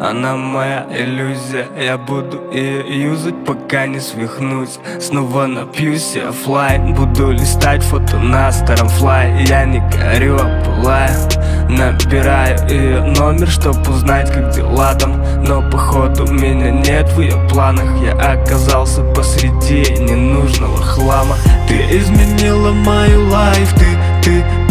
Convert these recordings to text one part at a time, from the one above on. Она моя иллюзия, я буду ее юзать, пока не свихнусь. Снова напьюсь я оффлайн, буду листать фото на старом флай. Я не горю, а пылаю, набираю ее номер, чтоб узнать, как дела там. Но походу меня нет в ее планах, я оказался посреди ненужного хлама. Ты изменила мою лайф, ты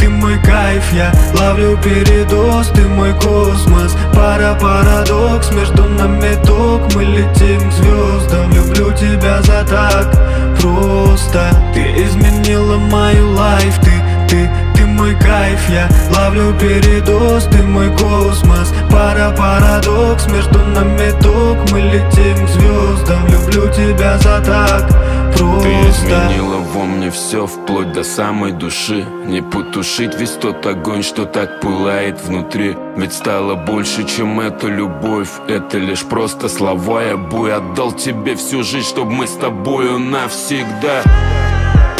мой кайф, я ловлю передоз, ты мой космос. Пара парадокс, между нами ток, мы летим к звездам. Люблю тебя за так просто. Ты изменила мою лайф, ты мой кайф, я ловлю передоз, ты мой космос. Пара парадокс, между нами ток, мы летим к звездам. Люблю тебя за так просто. Ты изменила во мне все, вплоть до самой души. Не потушить весь тот огонь, что так пылает внутри. Ведь стало больше, чем эта любовь, это лишь просто слова. Я бой отдал тебе всю жизнь, чтоб мы с тобою навсегда.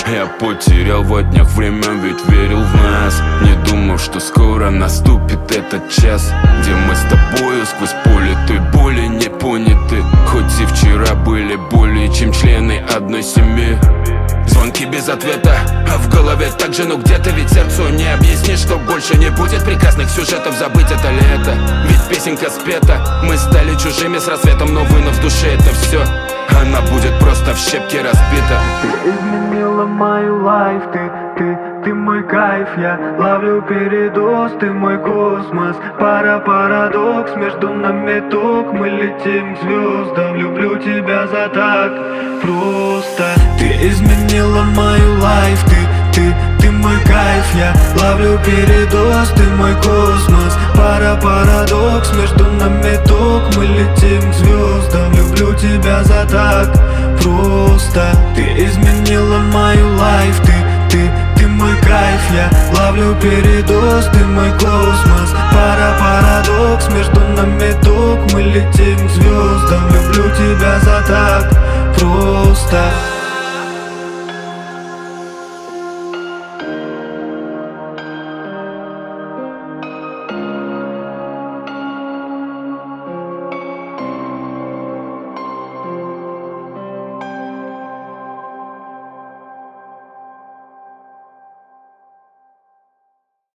Я потерял во днях время, ведь верил в нас, не думал, что скоро наступит этот час, где мы с тобою сквозь поле той боли не поняты. Хоть и вчера были более чем члены одной семьи. Звонки без ответа, а в голове так же, ну где-то, ведь сердцу не объяснишь, что больше не будет прекрасных сюжетов. Забыть это лето, ведь песенка спета. Мы стали чужими с рассветом, но вынув в душе это все, она будет просто в щепки разбита. Ты изменила мою лайф, ты мой кайф, я ловлю передоз, ты мой космос. Пара парадокс, между нами ток, мы летим к звездам. Люблю тебя за так просто. Ты изменила мою лайф, ты мой кайф, я ловлю передоз, ты мой космос. Пара парадокс, между нами ток, мы летим к звездам. Люблю тебя за так просто. Ты изменила мою лайф, ты мой кайф, я ловлю передоз, ты мой космос. Пара парадокс, между нами ток, мы летим к звездам. Люблю тебя за так просто.